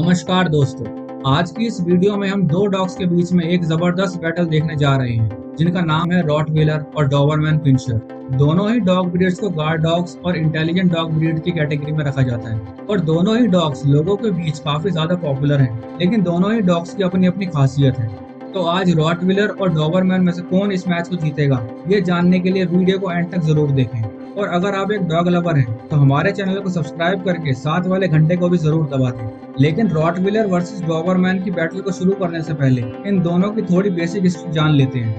नमस्कार दोस्तों, आज की इस वीडियो में हम दो डॉग्स के बीच में एक जबरदस्त बैटल देखने जा रहे हैं जिनका नाम है रॉटवीलर और डॉबरमैन पिंशर। दोनों ही डॉग ब्रीड्स को गार्ड डॉग्स और इंटेलिजेंट डॉग ब्रीड की कैटेगरी में रखा जाता है और दोनों ही डॉग्स लोगों के बीच काफी ज्यादा पॉपुलर हैं, लेकिन दोनों ही डॉग्स की अपनी अपनी खासियत है। तो आज रॉटवीलर और डॉबरमैन में से कौन इस मैच को जीतेगा, ये जानने के लिए वीडियो को एंड तक जरूर देखें। और अगर आप एक डॉग लवर हैं तो हमारे चैनल को सब्सक्राइब करके साथ वाले घंटे को भी जरूर दबा दें। लेकिन रॉटवीलर वर्सेस डॉबरमैन की बैटल को शुरू करने से पहले इन दोनों की थोड़ी बेसिक हिस्ट्री जान लेते हैं।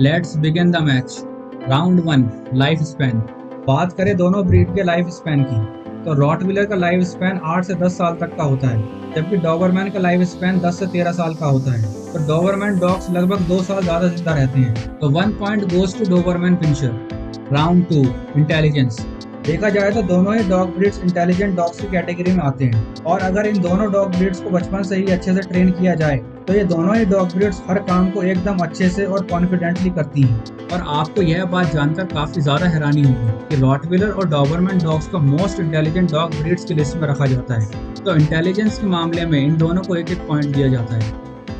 Let's begin the match. Round 1, life span. बात करें दोनों ब्रीड के लाइफ स्पैन की तो रॉटवीलर का लाइफ स्पैन 8 से 10 साल तक का होता है, जबकि डॉबरमैन का लाइफ स्पैन 10 से 13 साल का होता है। तो डॉबरमैन डॉग्स लगभग 2 साल ज्यादा जिंदा रहते हैं, तो 1 point goes to Doberman pinscher. Round 2, intelligence. देखा जाए तो दोनों ही डॉग ब्रीड्स इंटेलिजेंट डॉग्स की कैटेगरी में आते हैं और अगर इन दोनों डॉग ब्रीड्स को बचपन से ही अच्छे से ट्रेन किया जाए तो ये दोनों ही डॉग ब्रीड्स हर काम को एकदम अच्छे से और कॉन्फिडेंटली करती हैं। और आपको यह बात जानकर काफी ज्यादा हैरानी होगी कि रॉटवीलर और डॉबरमैन डॉग्स को मोस्ट इंटेलिजेंट डॉग ब्रीड्स की लिस्ट में रखा जाता है, तो इंटेलिजेंस के मामले में इन दोनों को एक एक पॉइंट दिया जाता है।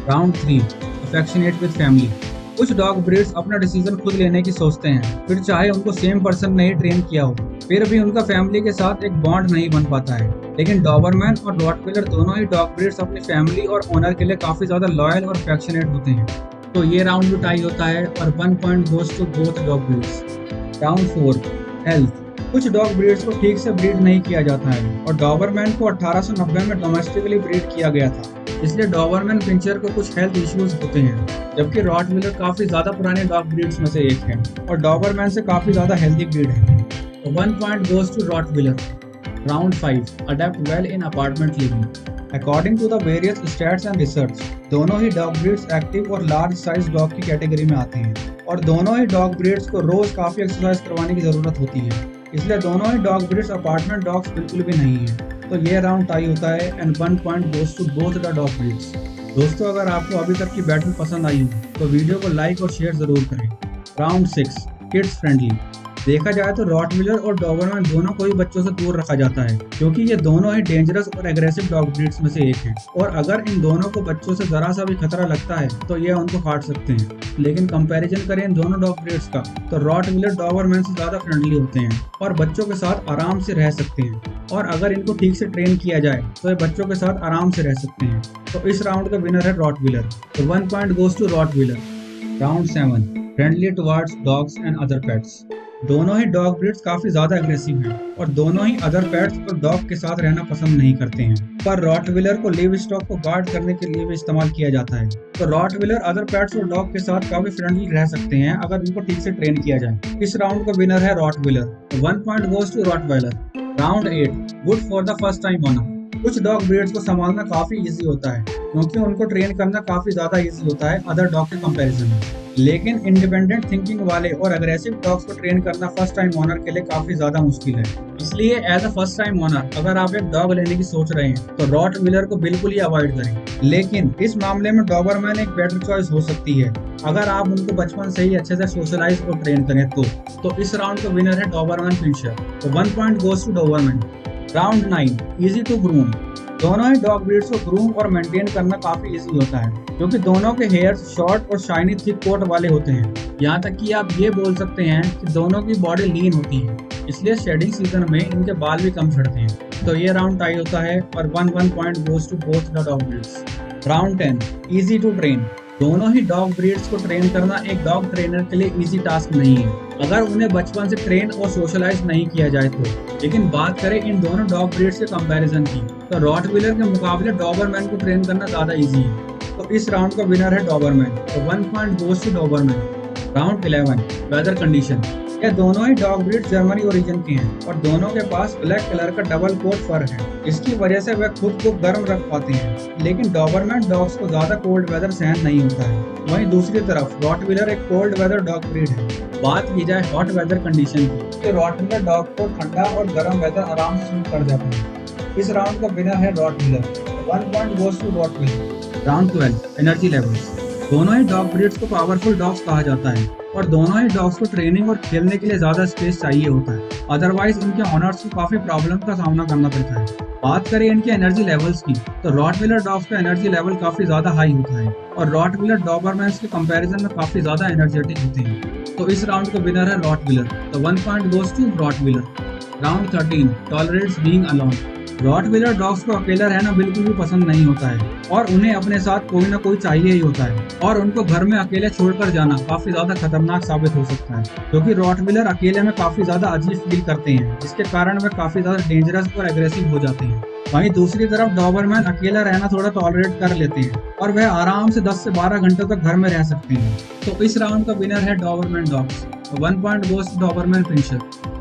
Round 3, affectionate with family. कुछ डॉग ब्रीड्स अपना डिसीजन खुद लेने की सोचते हैं, फिर चाहे उनको सेम पर्सन ने ही ट्रेन किया हो, फिर भी उनका फैमिली के साथ एक बॉन्ड नहीं बन पाता है। लेकिन डॉबरमैन और रॉटवीलर दोनों ही डॉग ब्रीड्स अपनी फैमिली और ओनर के लिए काफी ज्यादा लॉयल और अफेक्शनेट होते हैं, तो ये राउंड भी टाई होता है और 1 point goes to both dog breeds. Round 4, health. कुछ डॉग ब्रीड्स को ठीक से ब्रीड नहीं किया जाता है और डॉबरमैन को 1890 में डोमेस्टिकली ब्रीड किया गया था, इसलिए डॉबरमैन पिंशर को कुछ हेल्थ इश्यूज होते हैं, जबकि रॉटवीलर काफी ज्यादा पुराने डॉग ब्रीड्स में से एक है और डॉबरमैन से काफी ज्यादा हेल्दी ब्रीड है, तो 1 point goes to Rottweiler. Round 5, adapt well in apartment living. According to the various stats and research दोनों ही डॉग ब्रीड्स एक्टिव और लार्ज साइज डॉग की कैटेगरी में आते हैं और दोनों ही डॉग ब्रीड्स को रोज काफी एक्सरसाइज करवाने की जरूरत होती है, इसलिए दोनों ही डॉग ब्रीड्स अपार्टमेंट डॉग्स बिल्कुल भी नहीं है, तो ये राउंड टाई होता है and 1 point goes to both the dog breeds. दोस्तों, अगर आपको अभी तक की बैटल पसंद आई हो तो वीडियो को लाइक और शेयर जरूर करें। Round 6, kids friendly. देखा जाए तो रॉटवीलर और डॉबरमैन दोनों को ही बच्चों से दूर रखा जाता है, क्योंकि ये दोनों ही डेंजरस और एग्रेसिव डॉग ब्रीड्स में से एक हैं और अगर इन दोनों को बच्चों से जरा सा भी खतरा लगता है तो ये उनको काट सकते हैं। लेकिन कंपैरिजन करें इन दोनों डॉग ब्रीड्स का तो रॉटवीलर डॉबरमैन से ज्यादा फ्रेंडली होते हैं और बच्चों के साथ आराम से रह सकते हैं और अगर इनको ठीक से ट्रेन किया जाए तो ये बच्चों के साथ आराम से रह सकते हैं, तो इस राउंड का विनर है रॉटवीलर, तो 1 point goes to Rottweiler. Round 7, friendly towards dogs and other pets. दोनों ही डॉग ब्रीड्स काफी ज्यादा एग्रेसिव हैं और दोनों ही अदर पेट्स और डॉग के साथ रहना पसंद नहीं करते हैं, पर रॉटवीलर को लिव स्टॉक को गार्ड करने के लिए भी इस्तेमाल किया जाता है, तो रॉटवीलर अदर पेट्स और डॉग के साथ काफी फ्रेंडली रह सकते हैं अगर उनको ठीक से ट्रेन किया जाए। इस राउंड का विनर है रॉटवीलर, तो 1 point goes to Rottweiler. Round 8, good for the first time owner. कुछ डॉग ब्रीड्स को संभालना काफी इजी होता है क्योंकि उनको ट्रेन करना काफी ज्यादा इजी होता है अदर डॉग के कंपैरिजन में, लेकिन इंडिपेंडेंट थिंकिंग वाले और अग्रेसिव डॉग्स को ट्रेन करना फर्स्ट टाइम ओनर के लिए काफी ज्यादा मुश्किल है। इसलिए as a first time owner अगर आप एक डॉग लेने की सोच रहे हैं तो रॉटवीलर को बिल्कुल ही अवॉइड करें, लेकिन इस मामले में डॉबरमैन एक बेटर चॉइस हो सकती है अगर आप उनको बचपन से ही अच्छे से सोशलाइज और ट्रेन करें। तो इस राउंड का विनर है डॉबरमैन पिंशर, तो 1 point goes to Doberman. Round 9, easy to groom. दोनों ही डॉग ब्रीड्स को ग्रूम और मेंटेन करना काफी इजी होता है क्योंकि दोनों के हेयर्स शॉर्ट और शाइनी थिक कोट वाले होते हैं, यहाँ तक कि आप ये बोल सकते हैं कि दोनों की बॉडी लीन होती है, इसलिए शेडिंग सीजन में इनके बाल भी कम झड़ते हैं, तो ये राउंड टाई होता है और 1 point goes to both the dog breeds. Round 10, easy to train. दोनों ही डॉग ब्रीड्स को ट्रेन करना एक डॉग ट्रेनर के लिए इजी टास्क नहीं है अगर उन्हें बचपन से ट्रेन और सोशलाइज नहीं किया जाए तो। लेकिन बात करें इन दोनों डॉग ब्रीड्स के कंपैरिजन की तो रॉटवीलर के मुकाबले डॉबरमैन को ट्रेन करना ज्यादा इजी है, तो इस राउंड का विनर है डॉबरमैन, तो 1 point goes to Doberman. Round 11, weather condition. ये दोनों ही डॉग ब्रीड जर्मनी ओरिजिन के हैं और दोनों के पास ब्लैक कलर का डबल कोट फर है, इसकी वजह से वे खुद को गर्म रख पाते हैं, लेकिन डॉबरमैन डॉग्स को ज्यादा कोल्ड वेदर सहन नहीं होता है। वहीं दूसरी तरफ रॉटवीलर एक कोल्ड वेदर डॉग ब्रीड है। बात की जाए हॉट वेदर कंडीशन की तो रॉटवीलर डॉग को ठंडा और गर्म वेदर आराम से सूट कर जाता है। इस राउंड का विनर है Rottweiler, 1 point goes to Rottweiler. Round 12, energy levels. दोनों ही डॉग ब्रीड्स को पावरफुल डॉग्स कहा जाता है और दोनों ही डॉग्स को ट्रेनिंग और खेलने के लिए ज्यादा स्पेस चाहिए होता है, अदरवाइज इनके ऑनर्स को काफी प्रॉब्लम का सामना करना पड़ता है। बात करें इनके एनर्जी लेवल्स की, तो रॉटवीलर डॉग्स का एनर्जी लेवल काफी ज्यादा हाई होता है और रॉटवीलर डॉबरमैन के कंपैरिजन में काफी ज्यादा एनर्जेटिक होते हैं। तो इस राउंड का विनर है रॉटवीलर, तो 1 point goes to Rottweiler. Round 13 tolerates being alone. Rottweiler dogs को अकेला रहना बिल्कुल भी पसंद नहीं होता है और उन्हें अपने साथ कोई ना कोई चाहिए ही होता है और उनको घर में अकेले छोड़कर जाना काफी ज्यादा खतरनाक साबित हो सकता है, क्योंकि रॉटवीलर अकेले में काफी ज्यादा अजीब फील करते हैं, जिसके कारण वे काफी ज्यादा डेंजरस और एग्रेसिव हो जाते हैं। वहीं दूसरी तरफ डॉबरमैन अकेला रहना थोड़ा टॉलरेट कर लेते हैं और वह आराम से 10 से 12 घंटों तक घर में रह सकते हैं। तो इस राउंड का विनर है Doberman dogs, 1 point goes Doberman pinscher.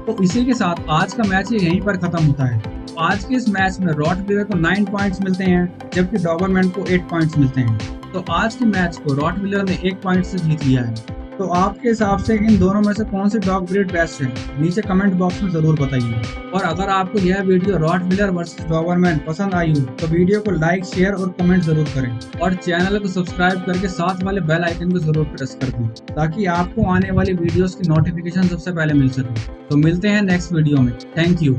तो इसी के साथ आज का मैच यहीं पर खत्म होता है। आज के इस मैच में रॉटवीलर को 9 पॉइंट्स मिलते हैं जबकि डॉबरमैन को 8 पॉइंट्स मिलते हैं। तो आज के मैच को रॉटवीलर ने 1 पॉइंट से जीत लिया है। तो आपके हिसाब से इन दोनों में से कौन सी डॉग ब्रीड बेस्ट है, नीचे कमेंट बॉक्स में जरूर बताइए। और अगर आपको यह वीडियो रॉटवीलर वर्सेस डॉबरमैन पसंद आई हो तो वीडियो को लाइक, शेयर और कमेंट जरूर करें और चैनल को सब्सक्राइब करके साथ वाले बेल आइकन को जरूर प्रेस कर दें ताकि आपको आने वाली वीडियोस की नोटिफिकेशन सबसे पहले मिल सके। तो मिलते हैं नेक्स्ट वीडियो में। Thank you.